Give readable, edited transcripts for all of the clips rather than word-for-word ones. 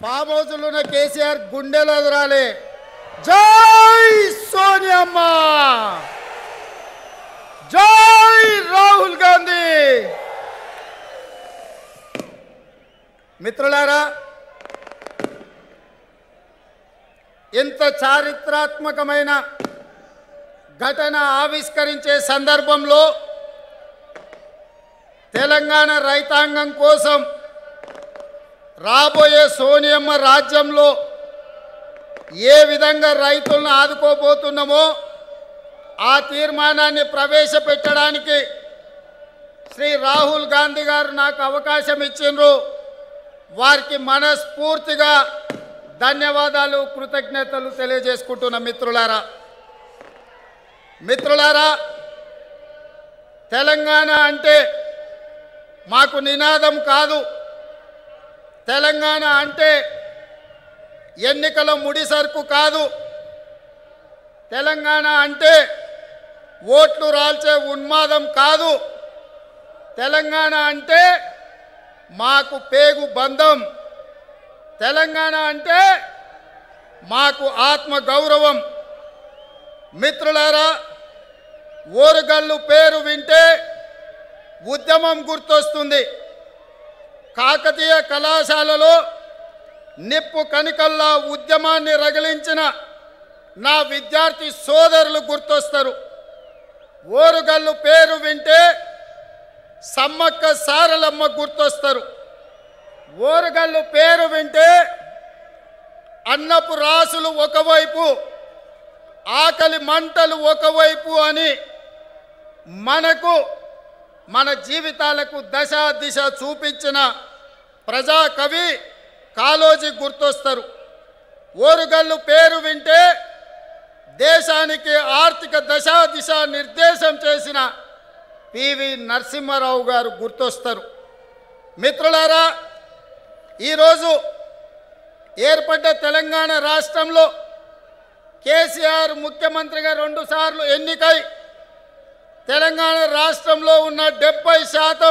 Form హౌస్లోనే KCR గుండెలు అదరాలి. జై సోనియమ్మ, జై రాహుల్ గాంధీ. మిత్రులారా, ఇంత చారిత్రాత్మకమైన ఘటన ఆవిష్కరించే సందర్భంలో తెలంగాణ రైతాంగం కోసం రాబోయే సోనియమ్మ రాజ్యంలో ఏ విధంగా రైతులను ఆదుకోబోతున్నామో ఆ తీర్మానాన్ని ప్రవేశపెట్టడానికి శ్రీ రాహుల్ గాంధీ గారు నాకు అవకాశం ఇచ్చిండ్రు. వారికి మనస్ఫూర్తిగా ధన్యవాదాలు, కృతజ్ఞతలు తెలియజేసుకుంటున్న మిత్రులారా. తెలంగాణ అంటే మాకు నినాదం కాదు, తెలంగాణ అంటే ఎన్నికల ముడిసరుకు కాదు, తెలంగాణ అంటే ఓట్లు రాల్చే ఉన్మాదం కాదు, తెలంగాణ అంటే మాకు పేగు బంధం, తెలంగాణ అంటే మాకు ఆత్మగౌరవం. మిత్రులారా, ఓరుగల్లు పేరు వింటే ఉద్యమం గుర్తొస్తుంది. కాకతీయ కళాశాలలో నిప్పు కణికల్లా ఉద్యమాన్ని రగిలించిన నా విద్యార్థి సోదరులు గుర్తొస్తారు. ఓరుగల్లు పేరు వింటే సమ్మక్క సారలమ్మ గుర్తొస్తారు. ఓరుగల్లు పేరు వింటే అన్నపు రాసులు ఒకవైపు, ఆకలి మంటలు ఒకవైపు అని మనకు మన జీవితాలకు దశ దిశ చూపించిన ప్రజాకవి కాలోజీ గుర్తొస్తారు. ఓరుగల్లు పేరు వింటే దేశానికి ఆర్థిక దశ దిశ నిర్దేశం చేసిన పివి నరసింహారావు గారు గుర్తొస్తారు. మిత్రులారా, ఈరోజు ఏర్పడ్డ తెలంగాణ రాష్ట్రంలో కేసీఆర్ ముఖ్యమంత్రిగా 2 సార్లు ఎన్నికై తెలంగాణ రాష్ట్రంలో ఉన్న 70%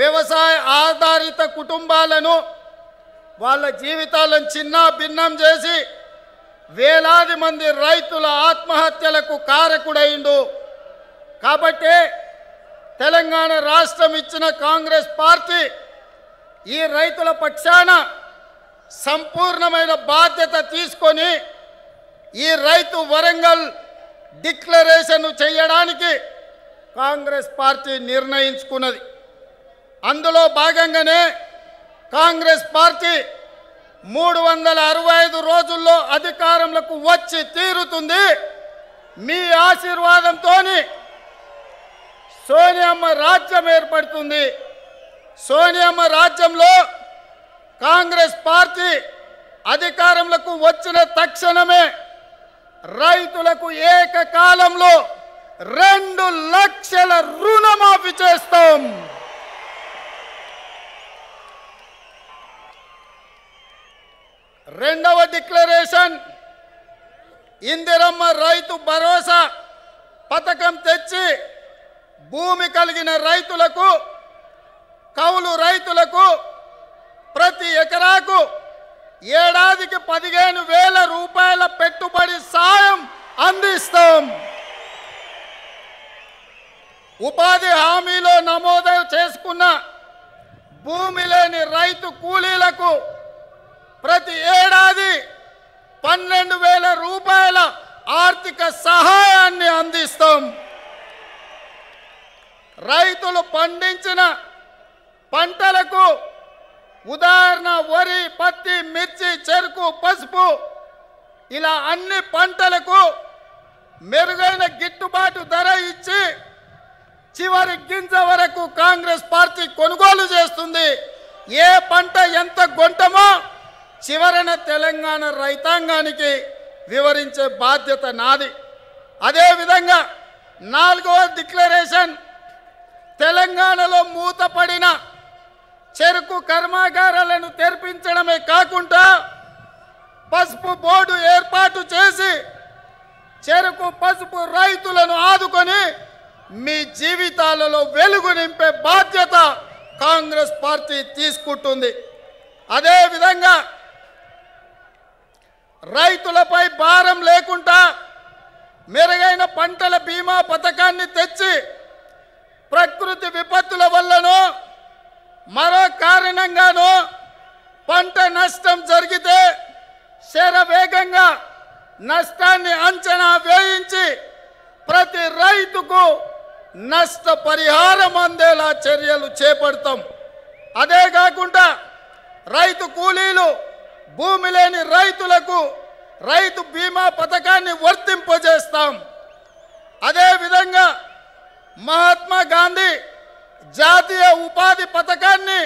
వ్యవసాయ ఆధారిత కుటుంబాలను, వాళ్ళ జీవితాలను చిన్నా భిన్నం చేసి వేలాది మంది రైతుల ఆత్మహత్యలకు కారకుడైండు. కాబట్టి తెలంగాణ రాష్ట్రం ఇచ్చిన కాంగ్రెస్ పార్టీ ఈ రైతుల పక్షాన సంపూర్ణమైన బాధ్యత తీసుకొని ఈ రైతు వరంగల్ డిక్లరేషన్ చేయడానికి కాంగ్రెస్ పార్టీ నిర్ణయించుకున్నది. అందులో భాగంగానే కాంగ్రెస్ పార్టీ 365 రోజుల్లో అధికారంలోకి వచ్చి తీరుతుంది. మీ ఆశీర్వాదంతో సోనియమ్మ రాజ్యం ఏర్పడుతుంది. సోనియమ్మ రాజ్యంలో కాంగ్రెస్ పార్టీ అధికారంలోకి వచ్చిన తక్షణమే రైతులకు ఏకకాలంలో 2 లక్షల రుణమాఫీ చేస్తాం. రెండవ డిక్లరేషన్ ఇందిరమ్మ రైతు భరోసా పథకం తెచ్చి భూమి కలిగిన రైతులకు, కౌలు రైతులకు ప్రతి ఎకరాకు ఏడాదికి 15,000 రూపాయల పెట్టుబడి సాయం అందిస్తాం. ఉపాధి హామీలో నమోదు చేసుకున్న భూమి లేని రైతు కూలీలకు ప్రతి ఏడాది 12,000 రూపాయల ఆర్థిక సహాయాన్ని అందిస్తాం. రైతులు పండించిన పంటలకు, ఉదాహరణ వరి, పత్తి, మిర్చి, చెరుకు, పసుపు, ఇలా అన్ని పంటలకు మెరుగైన గిట్టుబాటు ధర ఇచ్చి చివరి గింజ వరకు కాంగ్రెస్ పార్టీ కొనుగోలు చేస్తుంది. ఏ పంట ఎంత గొంటమో చివరన తెలంగాణ రైతాంగానికి వివరించే బాధ్యత నాది. అదేవిధంగా 4వ డిక్లరేషన్ తెలంగాణలో మూతపడిన చెరుకు కర్మాగారాలను తెరిపించడమే కాకుండా పసుపు బోర్డు ఏర్పాటు చేసి చెరుకు, పసుపు రైతులను ఆదుకొని మీ జీవితాలలో వెలుగు నింపే బాధ్యత కాంగ్రెస్ పార్టీ తీసుకుంటుంది. అదేవిధంగా రైతులపై భారం లేకుండా మెరుగైన పంటల బీమా పథకాన్ని తెచ్చి ప్రకృతి విపత్తుల వల్లనో మరో కారణంగానో పంట నష్టం జరిగితే శరవేగంగా నష్టాన్ని అంచనా వేయించి ప్రతి రైతుకు నష్ట పరిహారం అందేలా చర్యలు చేపడతాం. అదే కాకుండా రైతు కూలీలు భూమి లేని రైతులకు రైతు బీమా పథకాన్ని వర్తింపజేస్తాం. అదే విధంగా మహాత్మా గాంధీ జాతీయ ఉపాధి పథకాన్ని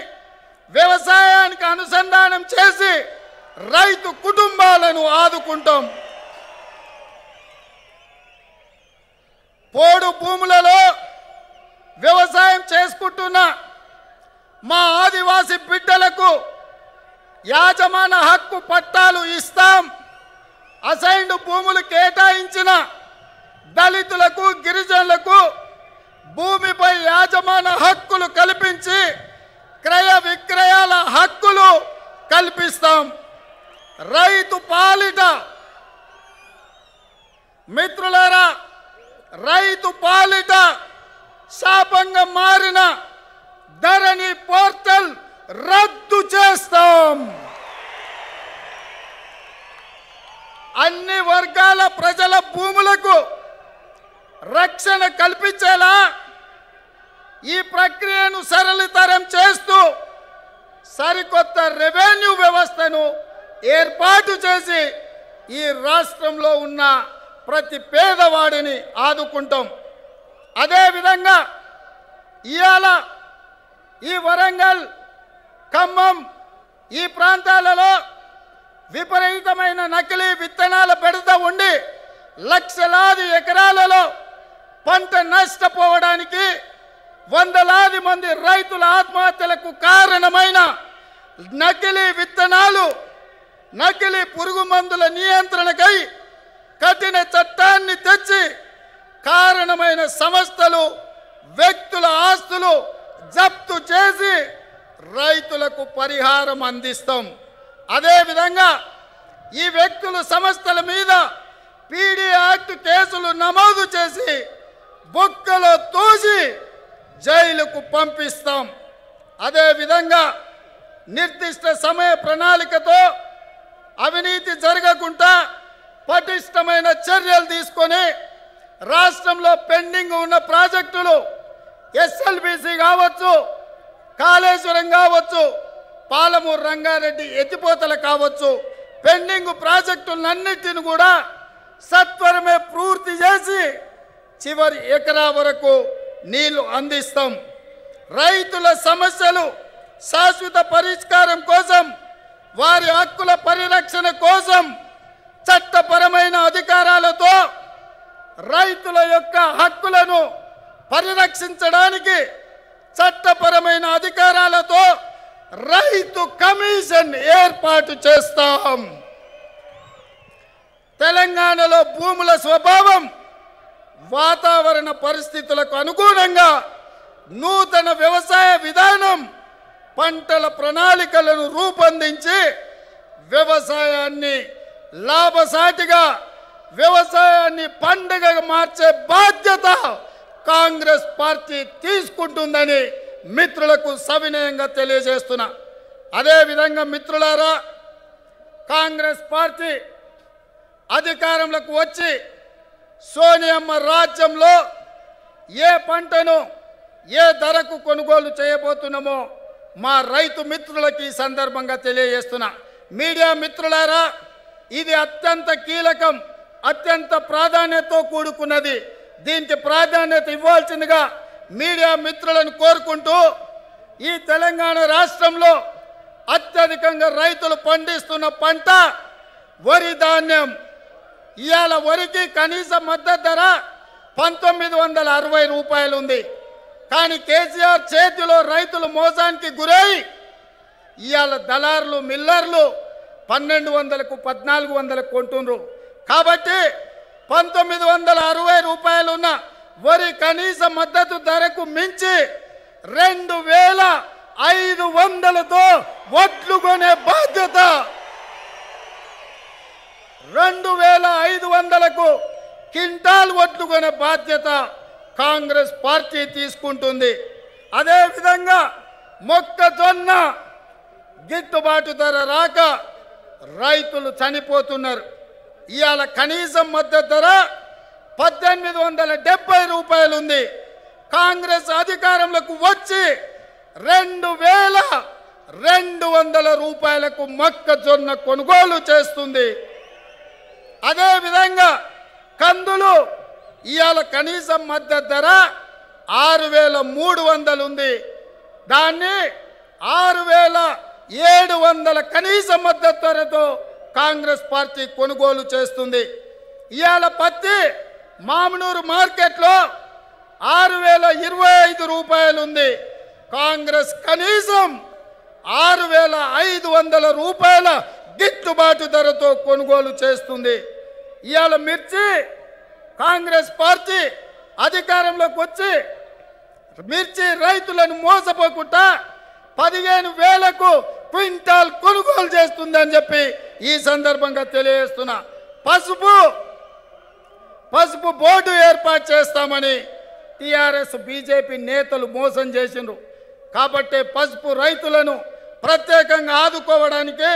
వ్యవసాయానికి అనుసంధానం చేసి రైతు కుటుంబాలను ఆదుకుంటాం. పోడు భూములలో వ్యవసాయం చేసుకుంటున్న మా ఆదివాసీ బిడ్డలకు యాజమాన హక్కు పట్టాలు ఇస్తాం. అసైన్డ్ భూములు కేటాయించిన దళితులకు గిరిజనులకు భూమిపై యాజమాన హక్కులు కల్పించి క్రయ విక్రయాల హక్కులు కల్పిస్తాం. రైతు పాలిట మిత్రులారా, రైతు పాలిట శాపంగా మారిన ధరణి పోర్టల్ రద్దు చేస్తాం. అన్ని వర్గాల ప్రజల భూములకు రక్షణ కల్పించేలా ఈ ప్రక్రియను సరళతరం చేస్తూ సరికొత్త రెవెన్యూ వ్యవస్థను ఏర్పాటు చేసి ఈ రాష్ట్రంలో ఉన్న ప్రతి పేదవాడిని ఆదుకుంటాం. అదేవిధంగా ఇవాళ ఈ వరంగల్, ఖమ్మం ఈ ప్రాంతాలలో విపరీతమైన నకిలీ విత్తనాల పెడత ఉండి లక్షలాది ఎకరాలలో పంట నష్టపోవడానికి వందలాది మంది రైతుల ఆత్మహత్యలకు కారణమైన నకిలీ విత్తనాలు, నకిలీ పురుగు మందుల నియంత్రణకై కఠిన చట్టాన్ని తెచ్చి కారణమైన సంస్థలు, వ్యక్తుల ఆస్తులు జప్తు చేసి రైతులకు పరిహారం అందిస్తాం. అదేవిధంగా ఈ వ్యక్తుల సంస్థల మీద పీడీ యాక్ట్ కేసులు నమోదు చేసి బొక్కలో తోసి జైలుకు పంపిస్తాం. అదేవిధంగా నిర్దిష్ట సమయ ప్రణాళికతో అవినీతి జరగకుండా పటిష్టమైన చర్యలు తీసుకొని రాష్ట్రంలో పెండింగ్ ఉన్న ప్రాజెక్టులు ఎస్ఎల్బీసీ కావచ్చు, కాళేశ్వరం కావచ్చు, పాలమూరు రంగారెడ్డి ఎత్తిపోతలు కావచ్చు, పెండింగ్ ప్రాజెక్టులన్నిటిని కూడా సత్వరమే పూర్తి చేసి చివరి ఎకరా వరకు నీళ్లు అందిస్తాం. రైతుల సమస్యలు శాశ్వత పరిష్కారం కోసం, వారి హక్కుల పరిరక్షణ కోసం చట్టపరమైన అధికారాలతో రైతుల యొక్క హక్కులను పరిరక్షించడానికి చట్టపరమైన అధికారాలతో రైతు కమిషన్ ఏర్పాటు చేస్తాం. తెలంగాణలో భూముల స్వభావం వాతావరణ పరిస్థితులకు అనుగుణంగా నూతన వ్యవసాయ విధానం, పంటల ప్రణాళికలను రూపొందించి వ్యవసాయాన్ని లాభసాటిగా, వ్యవసాయాన్ని పండుగగా మార్చే బాధ్యత కాంగ్రెస్ పార్టీ తీసుకుంటుందని మిత్రులకు సవినయంగా తెలియజేస్తున్నా. అదేవిధంగా మిత్రులారా, కాంగ్రెస్ పార్టీ అధికారంలోకి వచ్చి సోనియమ్మ రాజ్యంలో ఏ పంటను ఏ ధరకు కొనుగోలు చేయబోతున్నామో మా రైతు మిత్రులకి ఈ సందర్భంగా తెలియజేస్తున్నా. మీడియా మిత్రులారా, ఇది అత్యంత కీలకం, అత్యంత ప్రాధాన్యతతో కూడుకున్నది. దీనికి ప్రాధాన్యత ఇవ్వాల్సిందిగా మీడియా మిత్రులను కోరుకుంటూ ఈ తెలంగాణ రాష్ట్రంలో అత్యధికంగా రైతులు పండిస్తున్న పంట వరి ధాన్యం. ఇవాళ వరికి కనీస మద్దతు ధర 1960 రూపాయలు ఉంది. కానీ కేసీఆర్ చేతిలో రైతులు మోసానికి గురై ఇవాళ దళారులు, మిల్లర్లు 1200కు 1400 కొంటుండ్రు. కాబట్టి 1960 రూపాయలు ఉన్న వరి కనీస మద్దతు ధరకు మించి 2500తో వడ్లు కొనే బాధ్యత 2500 క్వింటాల్ వడ్లుకొనే బాధ్యత కాంగ్రెస్ పార్టీ తీసుకుంటుంది. అదే విధంగా మొక్కజొన్న గిట్టుబాటు ధర రాక రైతులు చనిపోతున్నారు. ఇయాల కనీసం మద్దతు ధర 1870 రూపాయలు ఉంది. కాంగ్రెస్ అధికారంలోకి వచ్చి 2200 రూపాయలకు మొక్కజొన్న కొనుగోలు చేస్తుంది. అదే విధంగా కందులు ఇయాల కనీసం మద్దతు ధర 6300 ఉంది. దాన్ని 6700 కనీస మద్దతు ధరతో కాంగ్రెస్ పార్టీ కొనుగోలు చేస్తుంది. ఇయాల పత్తి మామనూరు మార్కెట్లో 6025 రూపాయలు ఉంది. కాంగ్రెస్ కనీసం 6500 రూపాయల గిట్టుబాటు ధరతో కొనుగోలు చేస్తుంది. ఇవాళ మిర్చి కాంగ్రెస్ పార్టీ అధికారంలోకి వచ్చి మిర్చి రైతులను మోసపోకుండా 15000 క్వింటాల్ కొనుగోలు చేస్తుందని చెప్పి ఈ సందర్భంగా తెలియజేస్తున్నా. పసుపు బోర్డు ఏర్పాటు చేస్తామని టీఆర్ఎస్ బీజేపీ నేతలు మోసం చేసిండ్రు. కాబట్టి పసుపు రైతులను ప్రత్యేకంగా ఆదుకోవడానికి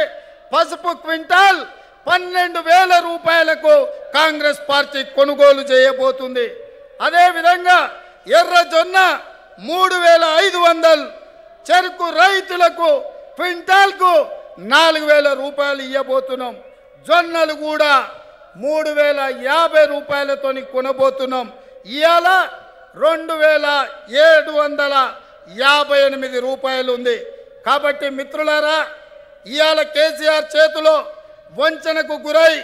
పసుపు క్వింటాల్ 12000 రూపాయలకు కాంగ్రెస్ పార్టీ కొనుగోలు చేయబోతుంది. అదేవిధంగా ఎర్రజొన్న 3500, చెరుకు రైతులకు క్వింటాల్కు 4000 రూపాయలు ఇవ్వబోతున్నాం. జొన్నలు కూడా 3050 రూపాయలతో కొనబోతున్నాం. ఇవాళ 2758 రూపాయలు ఉంది. కాబట్టి మిత్రులారా, ఇవాళ కేసీఆర్ చేతిలో వంచనకు గురై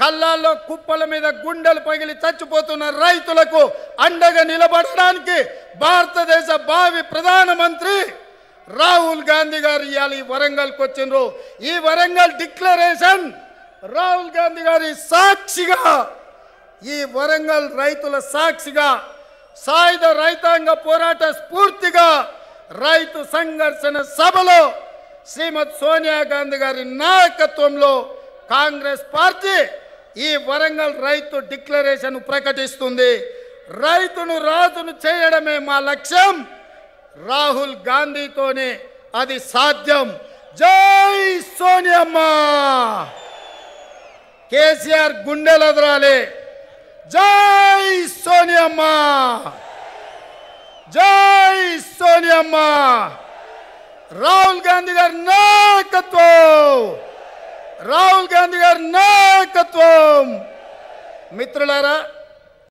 కళ్ళాల్లో కుప్పల మీద గుండెలు పగిలి చచ్చిపోతున్న రైతులకు అండగా నిలబడడానికి భారతదేశ భావి ప్రధానమంత్రి రాహుల్ గాంధీ గారు ఇవాళ ఈ వరంగల్కి వచ్చిండ్రు. ఈ వరంగల్ డిక్లరేషన్ రాహుల్ గాంధీ గారి సాక్షిగా, ఈ వరంగల్ రైతుల సాక్షిగా, సాయుధ రైతాంగ పోరాట స్ఫూర్తిగా రైతు సంఘర్షణ సభలో శ్రీమతి సోనియా గాంధీ గారి నాయకత్వంలో కాంగ్రెస్ పార్టీ ఈ వరంగల్ రైతు డిక్లరేషన్ ప్రకటిస్తుంది. రైతును రాజును చేయడమే మా లక్ష్యం, రాహుల్ గాంధీతోనే అది సాధ్యం. జై సోనియమ్మ. కేసీఆర్ గుండెలదరాలే. జై సోనియమ్మ, జై సోనియమ్మ. రాహుల్ గాంధీ గారి నాయకత్వం, రాహుల్ గాంధీ గారి నాయకత్వం. మిత్రులారా,